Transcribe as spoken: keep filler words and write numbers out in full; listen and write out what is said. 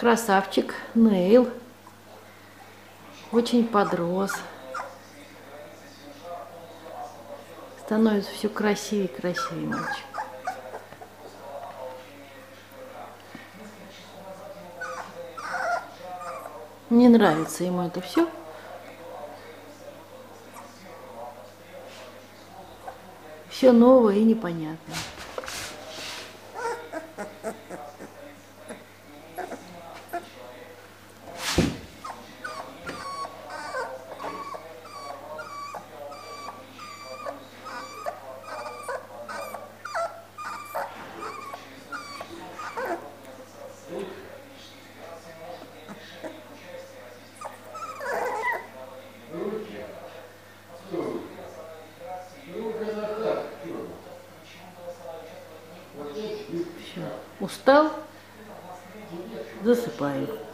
Красавчик Нейл. Очень подрос. Становится все красивее и красивее мальчик. Не нравится ему это все. Все новое и непонятное. Устал, засыпаю.